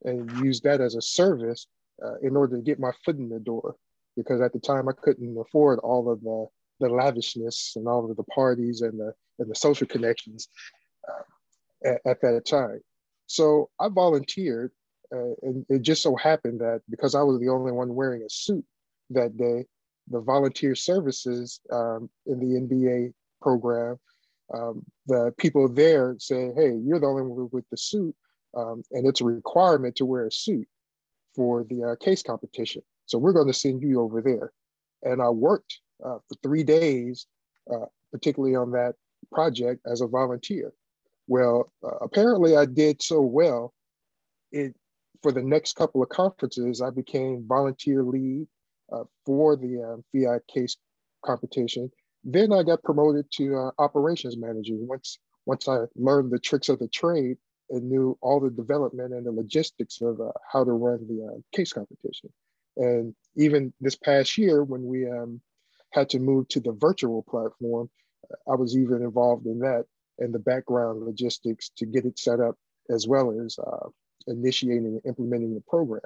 and use that as a service uh, in order to get my foot in the door, because at the time I couldn't afford all of the, the lavishness and all of the parties and the, and the social connections uh, at, at that time. So I volunteered, uh, and it just so happened that because I was the only one wearing a suit that day, the volunteer services um, in the M B A program, um, the people there said, hey, you're the only one with the suit, um, and it's a requirement to wear a suit for the uh, case competition. So we're going to send you over there. And I worked uh, for three days, uh, particularly on that project as a volunteer. Well, uh, apparently I did so well, it, for the next couple of conferences, I became volunteer lead uh, for the um, Fiat case competition. Then I got promoted to uh, operations manager. Once, once I learned the tricks of the trade and knew all the development and the logistics of uh, how to run the uh, case competition. And even this past year, when we um, had to move to the virtual platform, I was even involved in that and the background logistics to get it set up, as well as uh, initiating and implementing the program.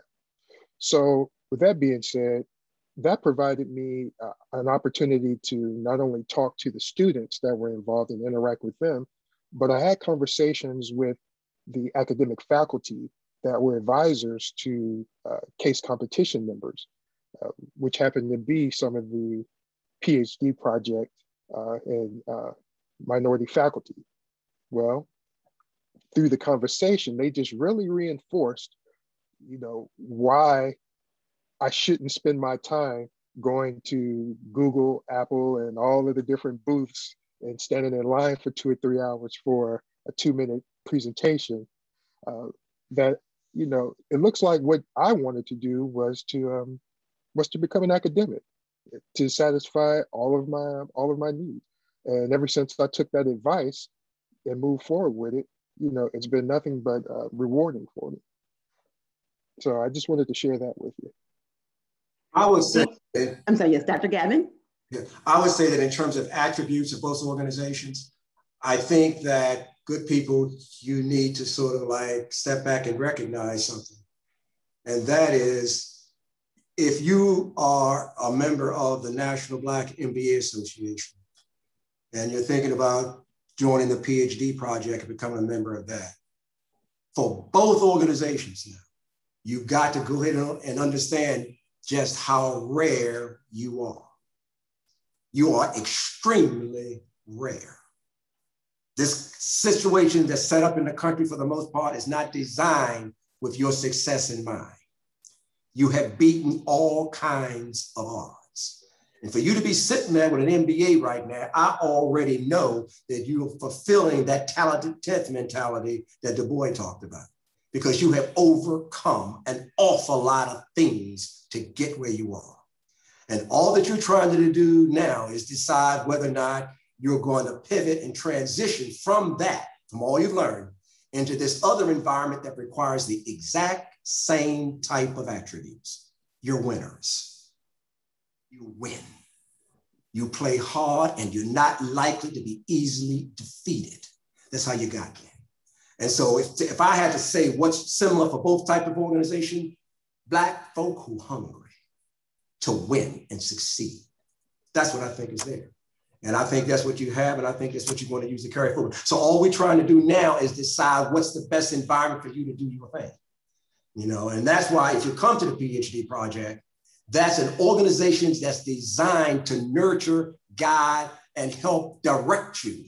So with that being said, that provided me uh, an opportunity to not only talk to the students that were involved and interact with them, but I had conversations with the academic faculty that were advisors to uh, case competition members, uh, which happened to be some of the PhD Project uh, and uh, minority faculty. Well, through the conversation, they just really reinforced, you know, why I shouldn't spend my time going to Google, Apple, and all of the different booths and standing in line for two or three hours for a two-minute presentation. Uh, that you know, it looks like what I wanted to do was to um, was to become an academic, to satisfy all of my all of my needs. And ever since I took that advice and moved forward with it, you know, it's been nothing but uh, rewarding for me. So I just wanted to share that with you. I would say, that, I'm sorry, yes, Doctor Gavin. Yeah, I would say that in terms of attributes of both organizations, I think that good people, you need to sort of like step back and recognize something. And that is, if you are a member of the National Black M B A Association, and you're thinking about joining the PhD Project and becoming a member of that, for both organizations now, you've got to go ahead and understand just how rare you are. You are extremely rare. This situation that's set up in the country for the most part is not designed with your success in mind. You have beaten all kinds of odds. And for you to be sitting there with an M B A right now, I already know that you are fulfilling that talented tenth mentality that Du Bois talked about, because you have overcome an awful lot of things to get where you are. And all that you're trying to do now is decide whether or not you're going to pivot and transition from that, from all you've learned, into this other environment that requires the exact same type of attributes. You're winners. You win. You play hard and you're not likely to be easily defeated. That's how you got there. And so if, if I had to say what's similar for both types of organization, Black folk who hungry to win and succeed. That's what I think is there. And I think that's what you have, and I think that's what you're going to use to carry forward. So all we're trying to do now is decide what's the best environment for you to do your thing. You know, and that's why if you come to the PhD Project, that's an organization that's designed to nurture, guide, and help direct you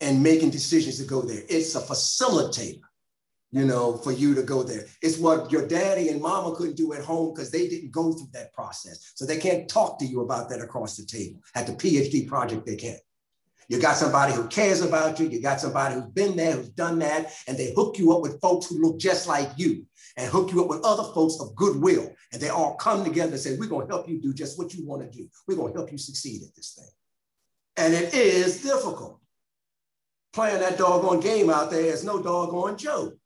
in making decisions to go there. It's a facilitator, you know, for you to go there. It's what your daddy and mama couldn't do at home because they didn't go through that process. So they can't talk to you about that across the table. At the PhD Project, they can. You got somebody who cares about you. You got somebody who's been there, who's done that, and they hook you up with folks who look just like you and hook you up with other folks of goodwill. And they all come together and say, we're going to help you do just what you want to do. We're going to help you succeed at this thing. And it is difficult. Playing that doggone game out there is no doggone joke.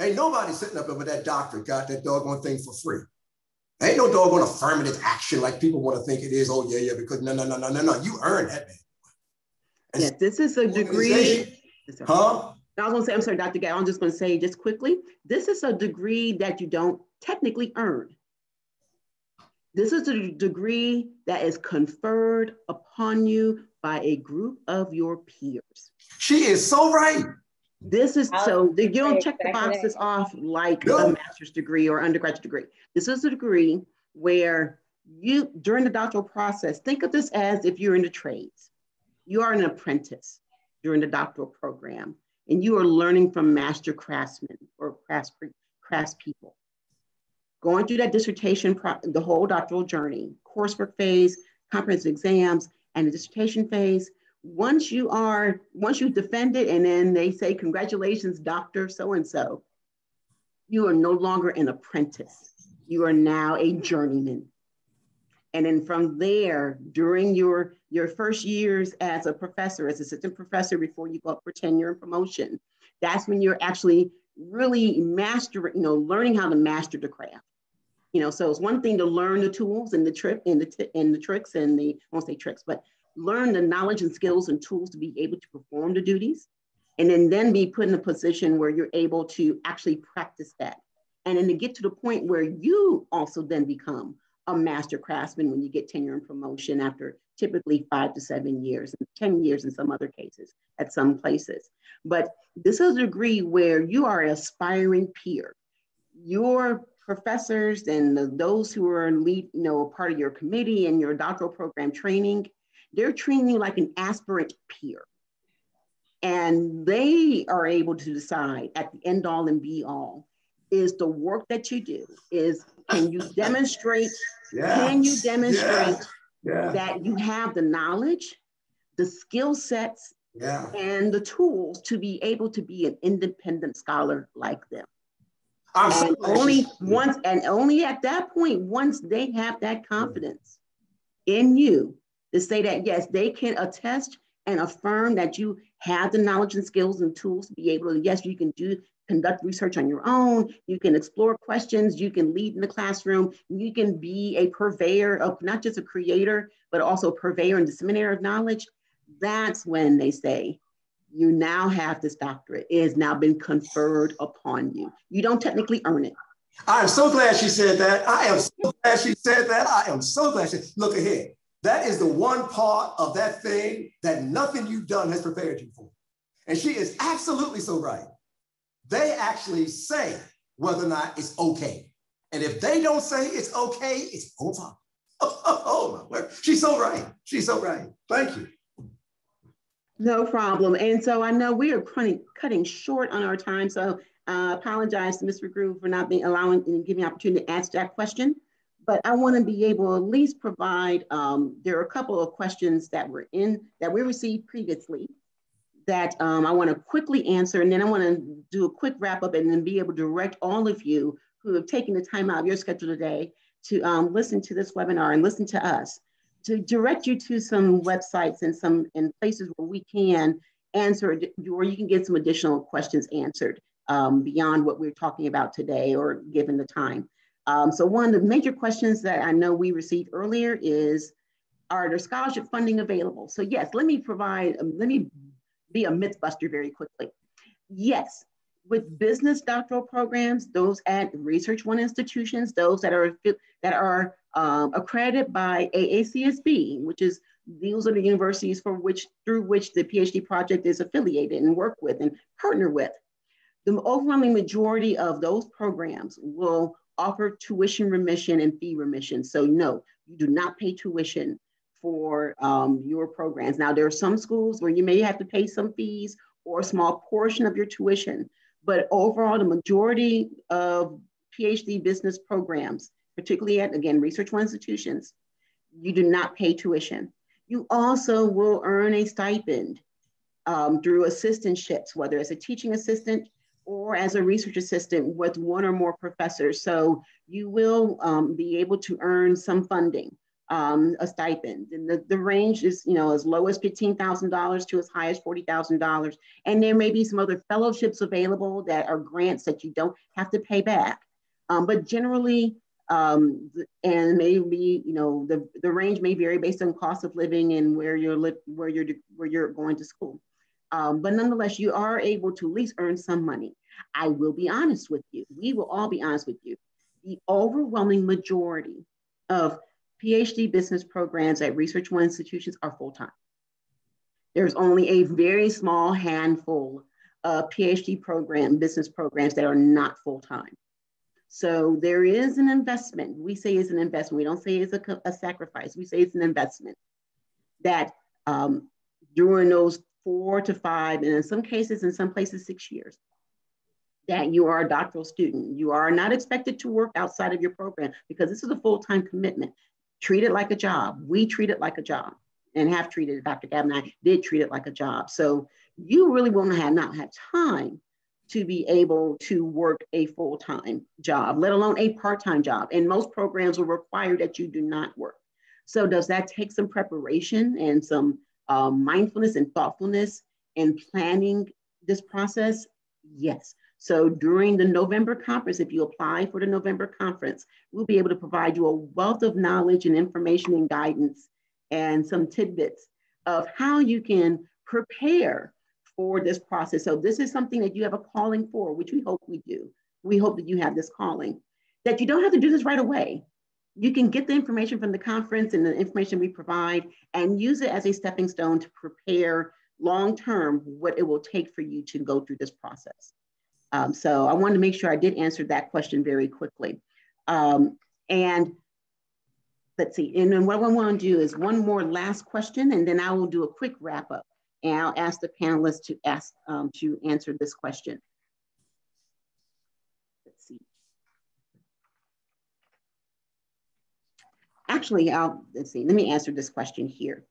Ain't nobody sitting up over that doctor got that doggone thing for free. Ain't no doggone affirmative action like people want to think it is. Oh, yeah, yeah, because no, no, no, no, no, no. You earned that, man. And yes, this is a degree. Huh? I was going to say, I'm sorry, Doctor Gavin, I'm just going to say just quickly, this is a degree that you don't technically earn. This is a degree that is conferred upon you by a group of your peers. She is so right. This is so, you don't check the boxes off like a master's degree or undergraduate degree. This is a degree where you, during the doctoral process, think of this as if you're in the trades. You are an apprentice during the doctoral program, and you are learning from master craftsmen or craftspeople. Going through that dissertation, the whole doctoral journey, coursework phase, comprehensive exams, and the dissertation phase. Once you are, once you defend it, and then they say, congratulations, Doctor So-and-so, you are no longer an apprentice. You are now a journeyman. And then from there, during your, your first years as a professor, as assistant professor, before you go up for tenure and promotion, that's when you're actually really mastering, you know, learning how to master the craft. You know, so it's one thing to learn the tools and the trip and the, and the tricks and the, I won't say tricks, but learn the knowledge and skills and tools to be able to perform the duties, and then, then be put in a position where you're able to actually practice that. And then to get to the point where you also then become a master craftsman when you get tenure and promotion after typically five to seven years, and ten years in some other cases, at some places. But this is a degree where you are an aspiring peer. Your professors and the, those who are lead, you know, part of your committee and your doctoral program training, they're treating you like an aspirant peer. And they are able to decide at the end all and be all, is the work that you do, is can you demonstrate, yeah. can you demonstrate yeah. Yeah. that you have the knowledge, the skill sets, yeah. and the tools to be able to be an independent scholar like them. I'm and so only yeah. once, and only at that point, once they have that confidence in you, to say that, yes, they can attest and affirm that you have the knowledge and skills and tools to be able to, yes, you can do, conduct research on your own, you can explore questions, you can lead in the classroom, you can be a purveyor of, not just a creator, but also a purveyor and disseminator of knowledge. That's when they say, you now have this doctorate. It has now been conferred upon you. You don't technically earn it. I am so glad she said that. I am so glad she said that. I am so glad she, look ahead. That is the one part of that thing that nothing you've done has prepared you for. And she is absolutely so right. They actually say whether or not it's okay. And if they don't say it's okay, it's over. Oh, oh, oh my word. She's so right. She's so right. Thank you. No problem. And so I know we are cutting, cutting short on our time. So I uh, apologize to Miz McGrew for not being allowing and giving me opportunity to ask that question. But I want to be able to at least provide, um, there are a couple of questions that were in, that we received previously that um, I want to quickly answer. And then I want to do a quick wrap up and then be able to direct all of you who have taken the time out of your schedule today to um, listen to this webinar and listen to us, to direct you to some websites and some and places where we can answer, or you can get some additional questions answered um, beyond what we're talking about today or given the time. Um, so one of the major questions that I know we received earlier is, are there scholarship funding available? So yes, let me provide, let me be a myth buster very quickly. Yes, with business doctoral programs, those at Research One institutions, those that are that are um, accredited by A A C S B, which is those are the universities for which through which the PhD Project is affiliated and work with and partner with. The overwhelming majority of those programs will offer tuition remission and fee remission. So no, you do not pay tuition for um, your programs. Now there are some schools where you may have to pay some fees or a small portion of your tuition, but overall the majority of PhD business programs, particularly at, again, Research One institutions, you do not pay tuition. You also will earn a stipend um, through assistantships, whether as a teaching assistant or as a research assistant with one or more professors. So you will um, be able to earn some funding, um, a stipend. And the, the range is, you know, as low as fifteen thousand dollars to as high as forty thousand dollars. And there may be some other fellowships available that are grants that you don't have to pay back. Um, but generally, um, and maybe, you know, the, the range may vary based on cost of living and where you're, li where you're, where you're going to school. Um, but nonetheless, you are able to at least earn some money. I will be honest with you. We will all be honest with you. The overwhelming majority of PhD business programs at Research One institutions are full-time. There's only a very small handful of PhD program, business programs that are not full-time. So there is an investment. We say it's an investment. We don't say it's a, a sacrifice. We say it's an investment that um, during those four to five, and in some cases, in some places, six years, that you are a doctoral student. You are not expected to work outside of your program because this is a full-time commitment. Treat it like a job. We treat it like a job and have treated it. Doctor Gavin and I did treat it like a job. So you really will not have, not have time to be able to work a full-time job, let alone a part-time job. And most programs will require that you do not work. So does that take some preparation and some Um, mindfulness and thoughtfulness and planning this process? Yes. So during the November conference, if you apply for the November conference, we'll be able to provide you a wealth of knowledge and information and guidance and some tidbits of how you can prepare for this process. So this is something that you have a calling for, which we hope we do. We hope that you have this calling, that you don't have to do this right away. You can get the information from the conference and the information we provide and use it as a stepping stone to prepare long-term what it will take for you to go through this process. Um, so I wanted to make sure I did answer that question very quickly. Um, and let's see, and then what I wanna do is one more last question and then I will do a quick wrap up and I'll ask the panelists to, ask, um, to answer this question. Actually, I'll, let's see, let me answer this question here.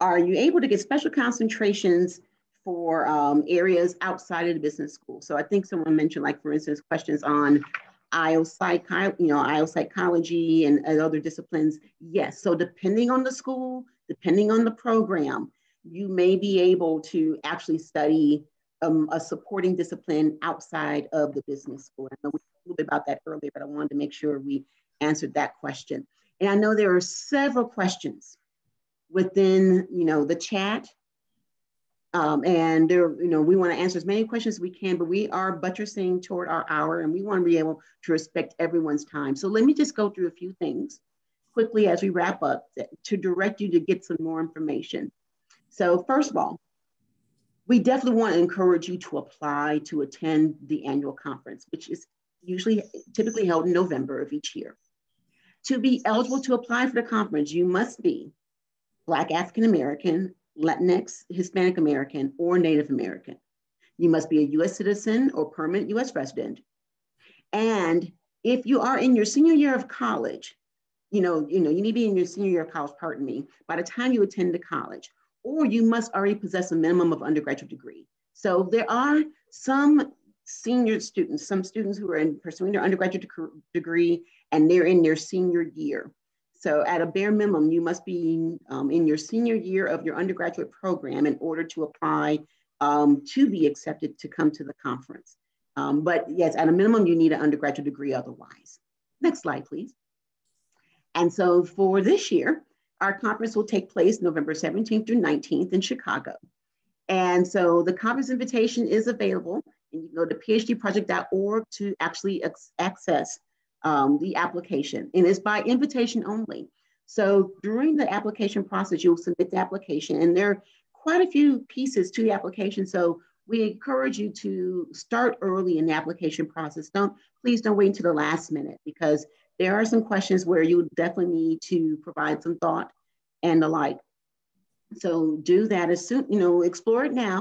Are you able to get special concentrations for um, areas outside of the business school? So I think someone mentioned, like, for instance, questions on I O, psych, you know, I O psychology and, and other disciplines. Yes, so depending on the school, depending on the program, you may be able to actually study um, a supporting discipline outside of the business school. I know we talked a little bit about that earlier, but I wanted to make sure we answered that question. And I know there are several questions within, you know, the chat, um, and there, you know, we want to answer as many questions as we can, but we are buttressing toward our hour, and we want to be able to respect everyone's time. So let me just go through a few things quickly as we wrap up to direct you to get some more information. So first of all, we definitely want to encourage you to apply to attend the annual conference, which is usually typically held in November of each year. To be eligible to apply for the conference, you must be Black African American, Latinx, Hispanic American, or Native American. You must be a U S citizen or permanent U S resident. And if you are in your senior year of college, you know, you know, you need to be in your senior year of college, pardon me, by the time you attend the college, or you must already possess a minimum of undergraduate degree. So there are some senior students, some students who are in pursuing their undergraduate degree and they're in their senior year. So at a bare minimum, you must be um, in your senior year of your undergraduate program in order to apply um, to be accepted to come to the conference. Um, but yes, at a minimum, you need an undergraduate degree otherwise. Next slide, please. And so for this year, our conference will take place November seventeenth through nineteenth in Chicago. And so the conference invitation is available, and you can go to p h d project dot org to actually access Um, the application, and it's by invitation only. So during the application process, you'll submit the application, and there are quite a few pieces to the application. So we encourage you to start early in the application process. Don't, please don't wait until the last minute, because there are some questions where you definitely need to provide some thought and the like. So do that as soon, you know, explore it now.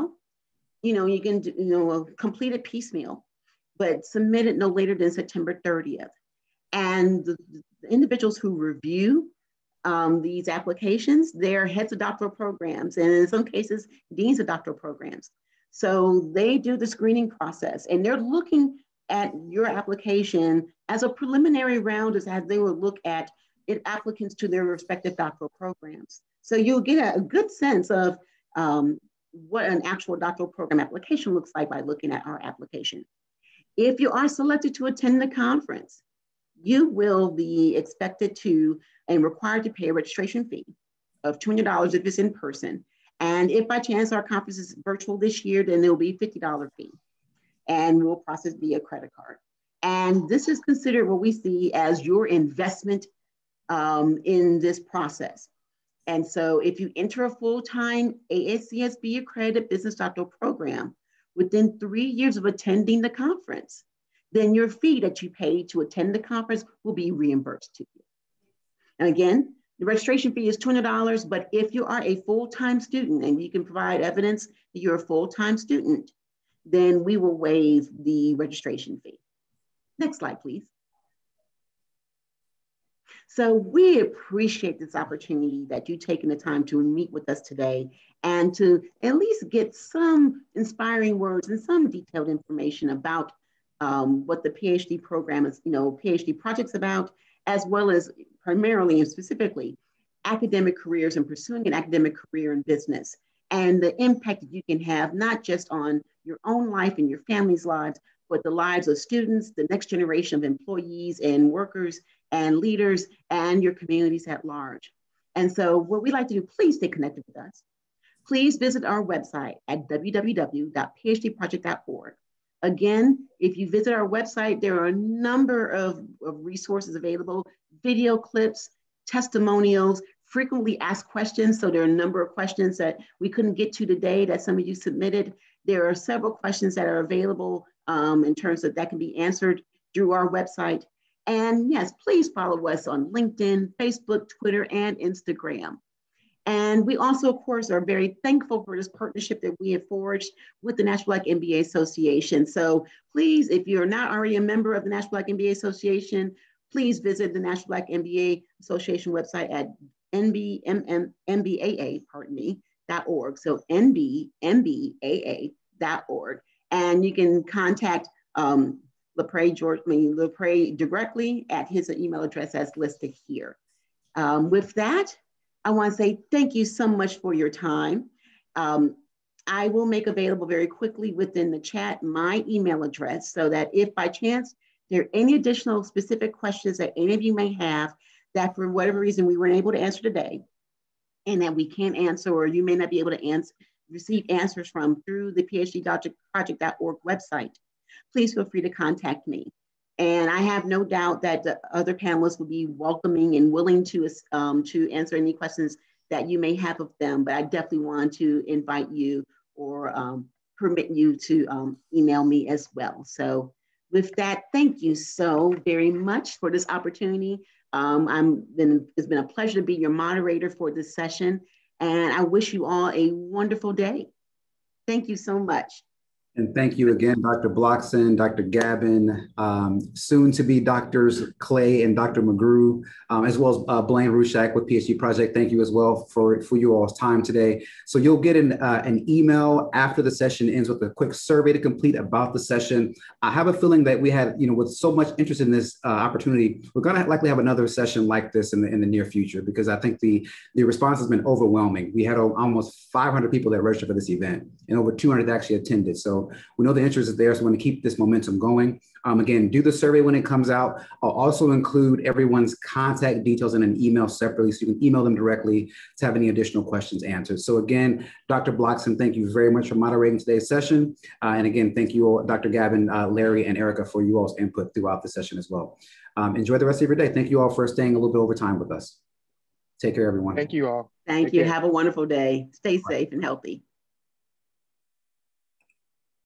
You know, you can, you know, complete it piecemeal, but submit it no later than September thirtieth. And the individuals who review um, these applications, they're heads of doctoral programs, and in some cases, deans of doctoral programs. So they do the screening process, and they're looking at your application as a preliminary round as they would look at it, applicants to their respective doctoral programs. So you'll get a, a good sense of um, what an actual doctoral program application looks like by looking at our application. If you are selected to attend the conference, you will be expected to and required to pay a registration fee of two hundred dollars if it's in person. And if by chance our conference is virtual this year, then there'll be a fifty dollar fee, and we'll process via credit card. And this is considered what we see as your investment um, in this process. And so if you enter a full-time A A C S B accredited business doctoral program within three years of attending the conference, then your fee that you pay to attend the conference will be reimbursed to you. And again, the registration fee is two hundred dollars, but if you are a full-time student and you can provide evidence that you're a full-time student, then we will waive the registration fee. Next slide, please. So we appreciate this opportunity that you've taken the time to meet with us today and to at least get some inspiring words and some detailed information about Um, what the PhD program is, you know, PhD projects about, as well as primarily and specifically academic careers and pursuing an academic career in business, and the impact that you can have, not just on your own life and your family's lives, but the lives of students, the next generation of employees and workers and leaders, and your communities at large. And so what we like to do, please stay connected with us. Please visit our website at w w w dot p h d project dot org. Again, if you visit our website, there are a number of, of resources available, video clips, testimonials, frequently asked questions. So there are a number of questions that we couldn't get to today that some of you submitted. There are several questions that are available um, in terms of that can be answered through our website. And yes, please follow us on LinkedIn, Facebook, Twitter, and Instagram. And we also, of course, are very thankful for this partnership that we have forged with the National Black M B A Association. So please, if you're not already a member of the National Black M B A Association, please visit the National Black M B A Association website at n b m m b a a dot org. So n b m b a a dot org. And you can contact um, LaPrey George, I mean, LaPrey directly at his email address as listed here. Um, with that, I want to say thank you so much for your time. Um, I will make available very quickly within the chat my email address, so that if by chance there are any additional specific questions that any of you may have that for whatever reason we weren't able to answer today and that we can't answer or you may not be able to answer, receive answers from through the p h d project dot org website, please feel free to contact me. And I have no doubt that the other panelists will be welcoming and willing to, um, to answer any questions that you may have of them, but I definitely want to invite you or um, permit you to um, email me as well. So with that, thank you so very much for this opportunity. Um, I'm been, it's been a pleasure to be your moderator for this session, and I wish you all a wonderful day. Thank you so much. And thank you again, Doctor Bloxon, Doctor Gavin, um, soon to be Doctors Clay and Doctor McGrew, um, as well as uh, Blaine Ruschak with P H D Project. Thank you as well for, for you all's time today. So you'll get an, uh, an email after the session ends with a quick survey to complete about the session. I have a feeling that we had, you know, with so much interest in this uh, opportunity, we're going to likely have another session like this in the, in the near future, because I think the, the response has been overwhelming. We had almost five hundred people that registered for this event and over two hundred that actually attended. So we know the interest is there, so we want to keep this momentum going. Um, again, do the survey when it comes out. I'll also include everyone's contact details in an email separately, so you can email them directly to have any additional questions answered. So again, Doctor Bloxon, thank you very much for moderating today's session. Uh, and again, thank you all, Doctor Gavin, uh, Larry, and Erica for you all's input throughout the session as well. Um, enjoy the rest of your day. Thank you all for staying a little bit over time with us. Take care, everyone. Thank you all. Thank you. Have a wonderful day. Stay safe and healthy.